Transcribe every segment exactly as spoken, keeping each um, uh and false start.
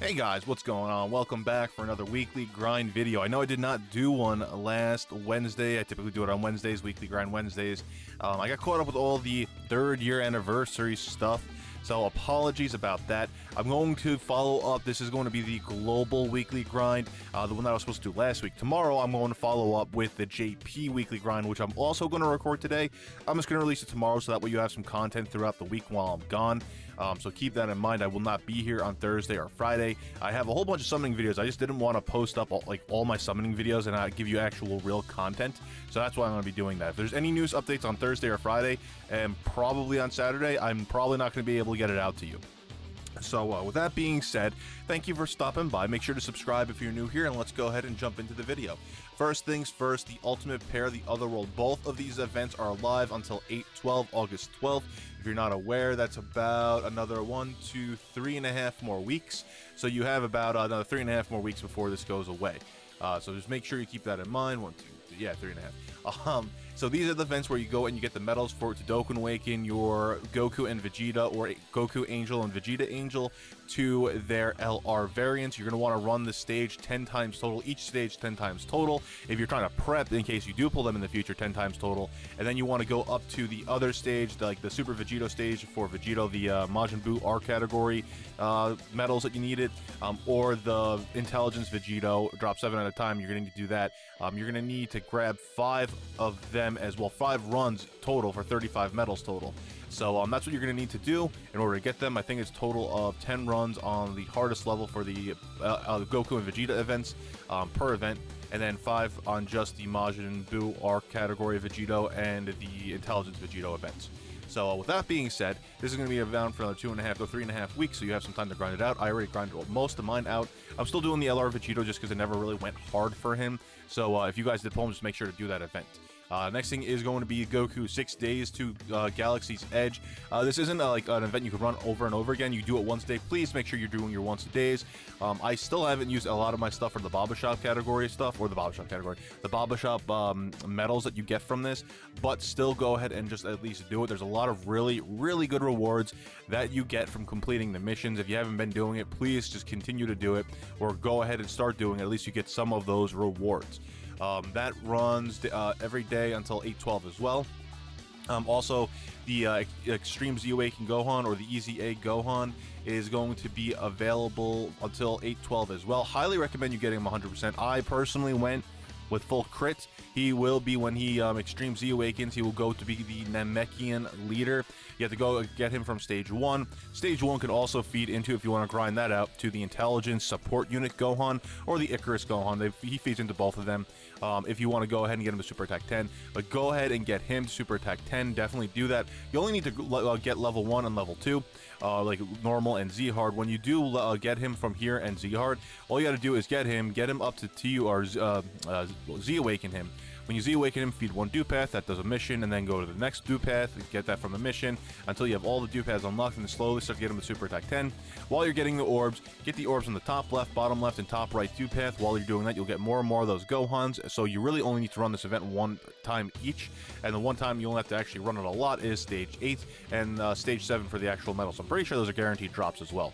Hey guys, what's going on? Welcome back for another weekly grind video. I know I did not do one last Wednesday. I typically do it on Wednesdays, weekly grind Wednesdays. Um, I got caught up with all the third year anniversary stuff, so apologies about that. I'm going to follow up. This is going to be the global weekly grind, uh, the one that I was supposed to do last week. Tomorrow, I'm going to follow up with the J P weekly grind, which I'm also going to record today. I'm just going to release it tomorrow, so that way you have some content throughout the week while I'm gone. Um, so keep that in mind. I will not be here on Thursday or Friday. I have a whole bunch of summoning videos. I just didn't want to post up all, like all my summoning videos and I give you actual real content. So that's why I'm going to be doing that. If there's any news updates on Thursday or Friday, and probably on Saturday, I'm probably not going to be able to get it out to you. So uh, with that being said, thank you for stopping by. Make sure to subscribe if you're new here, and let's go ahead and jump into the video. First things first, the Ultimate Pair, the Otherworld. Both of these events are live until eight twelve, August twelfth. If you're not aware, that's about another one, two, three and a half more weeks. So you have about another three and a half more weeks before this goes away. Uh, so just make sure you keep that in mind. One, two, three, yeah, three and a half. Um, so these are the events where you go and you get the medals for to Dokkan Awaken your Goku and Vegeta, or Goku Angel and Vegeta Angel, to their L R variants. You're going to want to run the stage ten times total, each stage ten times total. If you're trying to prep, in case you do pull them in the future, ten times total. And then you want to go up to the other stage, like the Super Vegito stage for Vegito, the uh, Majin Buu R category uh, medals that you needed, um, or the Intelligence Vegito, drop seven at a time. You're going to need to do that. Um, you're going to need to grab five of them as well, five runs total for thirty-five medals total. So um, that's what you're going to need to do in order to get them. I think it's total of ten runs on the hardest level for the uh, uh, Goku and Vegeta events um, per event, and then five on just the Majin Buu R category Vegito and the Intelligence Vegito events. So uh, with that being said, this is going to be around for another two and a half to three and a half weeks, so you have some time to grind it out. I already grinded most of mine out. I'm still doing the L R Vegito just because it never really went hard for him. So uh, if you guys did pull him, just make sure to do that event. Uh, next thing is going to be Goku six days to uh, Galaxy's Edge. Uh, this isn't uh, like an event you can run over and over again. You do it once a day. Please make sure you're doing your once a days. Um, I still haven't used a lot of my stuff for the Baba Shop category stuff, or the Baba Shop category, the Baba Shop um, medals that you get from this, but still go ahead and just at least do it. There's a lot of really, really good rewards that you get from completing the missions. If you haven't been doing it, please just continue to do it, or go ahead and start doing it. At least you get some of those rewards. Um, that runs uh, every day until eight twelve as well. Um, also, the uh, Extreme Z Awaken Gohan, or the Easy A Gohan, is going to be available until eight twelve as well. Highly recommend you getting him one hundred percent. I personally went with full crit. He will be, when he um, Extreme Z Awakens, he will go to be the Namekian leader. You have to go get him from stage one. Stage one can also feed into, if you want to grind that out, to the Intelligence Support Unit Gohan or the Icarus Gohan. They, he feeds into both of them. Um, if you want to go ahead and get him to Super Attack ten, but go ahead and get him to Super Attack ten. Definitely do that. You only need to uh, get level one and level two, uh, like normal and Z hard. When you do uh, get him from here and Z hard, all you got to do is get him, get him up to T U or uh, uh, Z Awaken him. When you Z Awaken him, feed one Dew Path, that does a mission, and then go to the next Dew Path, get that from a mission, until you have all the Dew Paths unlocked, and then slowly start getting them to Super Attack ten. While you're getting the orbs, get the orbs on the top left, bottom left, and top right Dew Path. While you're doing that, you'll get more and more of those Gohans, so you really only need to run this event one time each, and the one time you'll have to actually run it a lot is Stage eight and uh, Stage seven for the actual medals. I'm pretty sure those are guaranteed drops as well.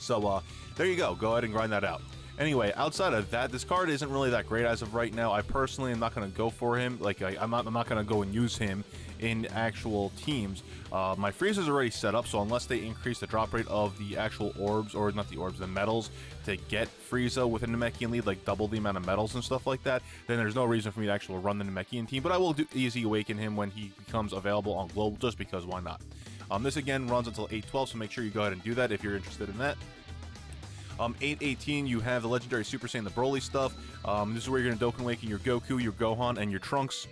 So uh, there you go. Go ahead and grind that out. Anyway, outside of that, this card isn't really that great as of right now. I personally am not going to go for him. Like, I, I'm not, I'm not going to go and use him in actual teams. Uh, my freeze is already set up, so unless they increase the drop rate of the actual orbs, or not the orbs, the medals, to get Frieza with a Namekian lead, like double the amount of medals and stuff like that, then there's no reason for me to actually run the Namekian team. But I will do Easy Awaken him when he becomes available on Global, just because why not? Um, this again runs until eight twelve, so make sure you go ahead and do that if you're interested in that. Um, eight eighteen, you have the Legendary Super Saiyan, the Broly stuff. Um, this is where you're going to Dokkan Awaken your Goku, your Gohan, and your Trunks.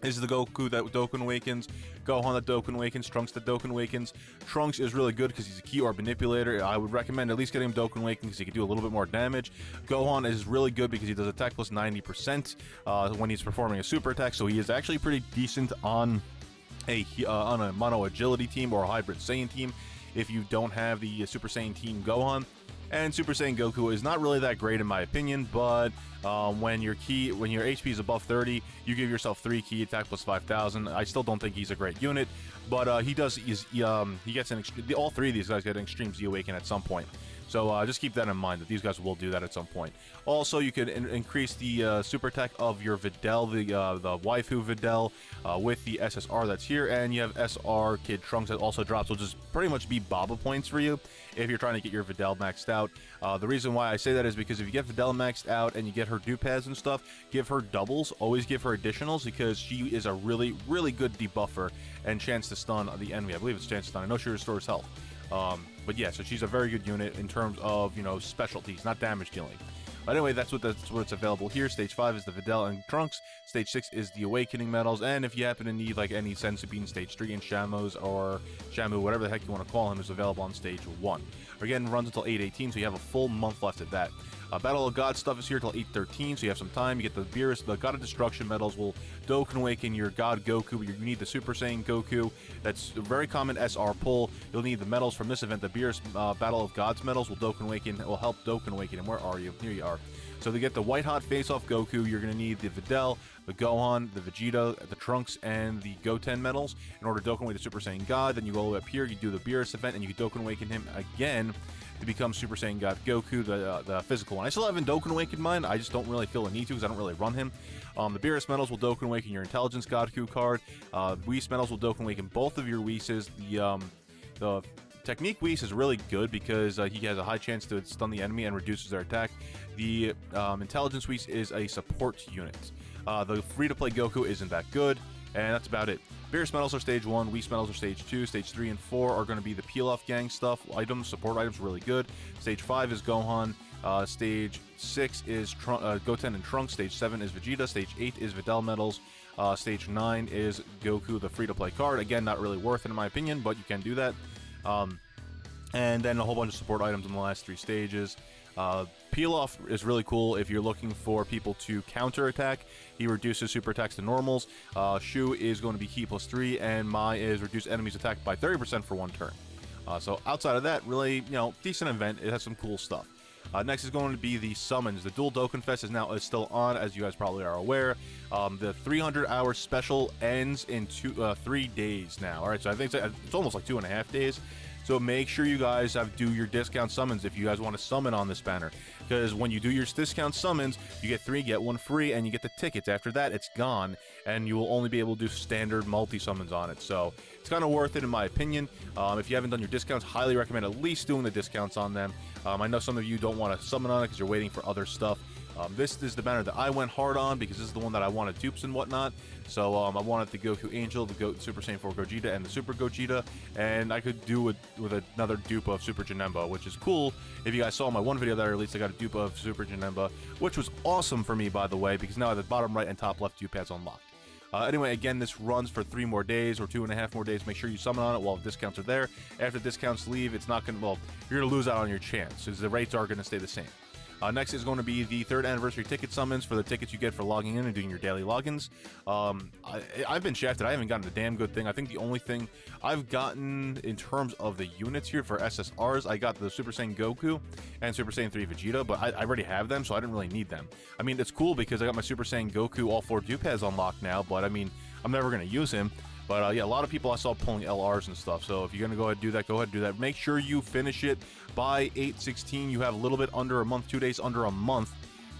This is the Goku that Dokkan Awakens, Gohan that Dokkan Awakens, Trunks that Dokkan Awakens. Trunks is really good because he's a key orb manipulator. I would recommend at least getting him Dokkan Awaken because he can do a little bit more damage. Gohan is really good because he does attack plus ninety percent uh, when he's performing a super attack, so he is actually pretty decent on a, uh, on a mono agility team or a hybrid Saiyan team if you don't have the Super Saiyan team Gohan. and Super Saiyan Goku is not really that great in my opinion, but um, when your ki, when your H P is above thirty, you give yourself three ki attack plus five thousand. I still don't think he's a great unit, but uh, he does, he's, he, um, he gets an, all three of these guys get an Extreme Z Awaken at some point. So uh, just keep that in mind, that these guys will do that at some point. Also, you can in increase the uh, super attack of your Videl, the uh, the waifu Videl, uh, with the S S R that's here, and you have S R Kid Trunks that also drops, which is pretty much be Baba points for you if you're trying to get your Videl maxed out. Uh, the reason why I say that is because if you get Videl maxed out and you get her dupads and stuff, give her doubles, always give her additionals, because she is a really, really good debuffer and chance to stun the enemy. I believe it's chance to stun. I know she restores health. Um, but yeah, so she's a very good unit in terms of, you know, specialties, not damage dealing. But anyway, that's what that's what's available here. Stage five is the Videl and Trunks. Stage six is the Awakening Medals. And if you happen to need, like, any Sensibine in Stage three, and Shamu's or Shamu, whatever the heck you want to call him, is available on Stage one. Again, runs until eight eighteen, so you have a full month left at that. Uh, Battle of God stuff is here till eight thirteen, so you have some time. You get the Beerus, the God of Destruction medals will Doken Awaken your God Goku, but you need the Super Saiyan Goku. That's a very common S R pull. You'll need the medals from this event. The Beerus uh, Battle of Gods medals will Doken Awaken, will help Doken Awaken. And where are you? Here you are. So to get the White Hot Face-Off Goku, you're going to need the Videl, the Gohan, the Vegito, the Trunks, and the Goten medals in order to Doken Awaken the Super Saiyan God. Then you go up here, you do the Beerus event, and you Doken Awaken him again to become Super Saiyan God Goku, the uh, the physical one. I still haven't Doken Awakened mine. I just don't really feel a need to because I don't really run him. Um, the Beerus medals will Doken Awaken your Intelligence Goku card. Uh, Whis medals will Doken Awaken both of your Whises. The, um, the... Technique Whis is really good because uh, he has a high chance to stun the enemy and reduces their attack. The um, Intelligence Whis is a support unit. Uh, the free-to-play Goku isn't that good, and that's about it. Beerus medals are Stage one, Whis medals are Stage two, Stage three and four are going to be the peel-off gang stuff. Items, support items, really good. Stage five is Gohan. Uh, stage six is Tr uh, Goten and Trunks. Stage seven is Vegeta. Stage eight is Videl medals. Uh, stage nine is Goku, the free-to-play card. Again, not really worth it in my opinion, but you can do that. Um, and then a whole bunch of support items in the last three stages. Uh, Peel-Off is really cool if you're looking for people to counter-attack. He reduces super attacks to normals. Uh, Shu is going to be key plus three, and Mai is reduce enemies attack by thirty percent for one turn. Uh, so outside of that, really, you know, decent event. It has some cool stuff. Uh, next is going to be the summons. The Dual Doken Fest is now is still on, as you guys probably are aware. Um, the three hundred hour special ends in two, uh, three days now. All right, so I think it's, it's almost like two and a half days. So make sure you guys have do your discount summons if you guys want to summon on this banner, because when you do your discount summons, you get three, get one free, and you get the tickets. After that, it's gone, and you will only be able to do standard multi-summons on it. So it's kind of worth it, in my opinion. Um, if you haven't done your discounts, highly recommend at least doing the discounts on them. Um, I know some of you don't want to summon on it because you're waiting for other stuff. Um, this is the banner that I went hard on because this is the one that I wanted dupes and whatnot. So um, I wanted the Goku Angel, the Go Super Saiyan four Gogeta, and the Super Gogeta. And I could do it with another dupe of Super Janemba, which is cool. If you guys saw my one video that I released, I got a dupe of Super Janemba, which was awesome for me, by the way, because now I have the bottom right and top left dupe pads unlocked. Uh, anyway, again, this runs for three more days or two and a half more days. Make sure you summon on it while the discounts are there. After the discounts leave, it's not going to, well, you're going to lose out on your chance because the rates are going to stay the same. Uh, next is going to be the third anniversary ticket summons for the tickets you get for logging in and doing your daily logins. Um, I, I've been shafted. I haven't gotten a damn good thing. I think the only thing I've gotten in terms of the units here for S S Rs, I got the Super Saiyan Goku and Super Saiyan three Vegeta, but I, I already have them, so I didn't really need them. I mean, it's cool because I got my Super Saiyan Goku all four dupads unlocked now, but I mean, I'm never going to use him. But uh, yeah, a lot of people I saw pulling L Rs and stuff, so if you're going to go ahead and do that, go ahead and do that. Make sure you finish it by eight sixteen. You have a little bit under a month, two days under a month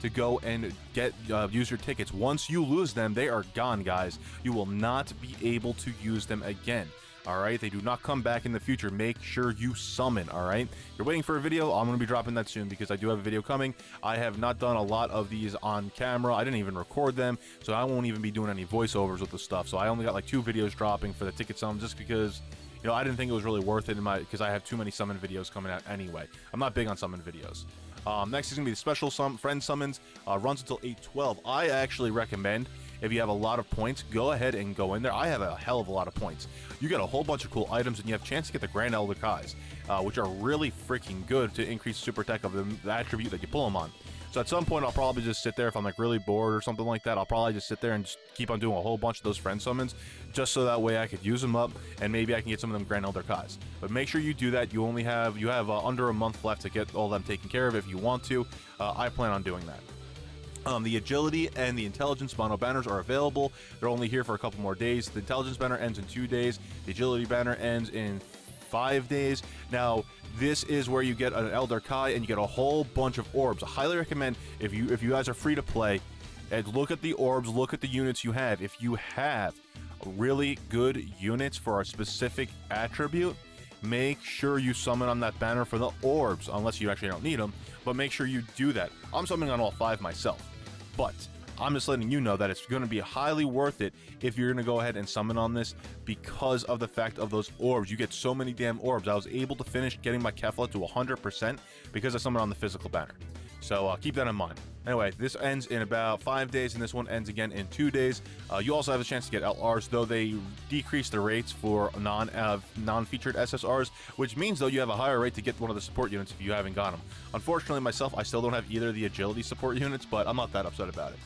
to go and get uh, use your tickets. Once you lose them, they are gone, guys. You will not be able to use them again, all right? They do not come back in the future. Make sure you summon, all right? If you're waiting for a video, I'm going to be dropping that soon because I do have a video coming. I have not done a lot of these on camera. I didn't even record them, so I won't even be doing any voiceovers with the stuff. So I only got like two videos dropping for the ticket summons just because, you know, I didn't think it was really worth it in my because I have too many summon videos coming out anyway. I'm not big on summon videos. Um, next is going to be the special sum friend summons. Uh, runs until eight twelve. I actually recommend, if you have a lot of points, go ahead and go in there. I have a hell of a lot of points. You get a whole bunch of cool items, and you have a chance to get the Grand Elder Kais, uh, which are really freaking good to increase super attack of the, the attribute that you pull them on. So at some point, I'll probably just sit there if I'm like really bored or something like that. I'll probably just sit there and just keep on doing a whole bunch of those friend summons, just so that way I could use them up and maybe I can get some of them Grand Elder Kais. But make sure you do that. You only have you have uh, under a month left to get all of them taken care of if you want to. Uh, I plan on doing that. Um, the Agility and the Intelligence Mono Banners are available. They're only here for a couple more days. The Intelligence Banner ends in two days. The Agility Banner ends in five days. Now, this is where you get an Elder Kai and you get a whole bunch of orbs. I highly recommend, if you, if you guys are free to play, and look at the orbs, look at the units you have. If you have really good units for a specific attribute, make sure you summon on that banner for the orbs, unless you actually don't need them, but make sure you do that. I'm summoning on all five myself. But I'm just letting you know that it's going to be highly worth it if you're going to go ahead and summon on this because of the fact of those orbs. You get so many damn orbs. I was able to finish getting my Kefla to one hundred percent because I summoned on the physical banner. So uh, keep that in mind. Anyway, this ends in about five days, and this one ends again in two days. Uh, you also have a chance to get L Rs, though they decrease the rates for non, uh, non-featured S S Rs, which means, though, you have a higher rate to get one of the support units if you haven't got them. Unfortunately, myself, I still don't have either of the agility support units, but I'm not that upset about it.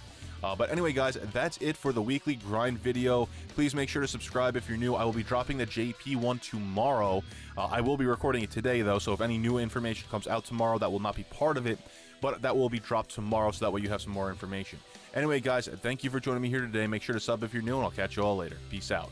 Uh, but anyway, guys, that's it for the weekly grind video. Please make sure to subscribe if you're new. I will be dropping the J P one tomorrow. Uh, I will be recording it today, though, so if any new information comes out tomorrow, that will not be part of it, but that will be dropped tomorrow, so that way you have some more information. Anyway, guys, thank you for joining me here today. Make sure to sub if you're new, and I'll catch you all later. Peace out.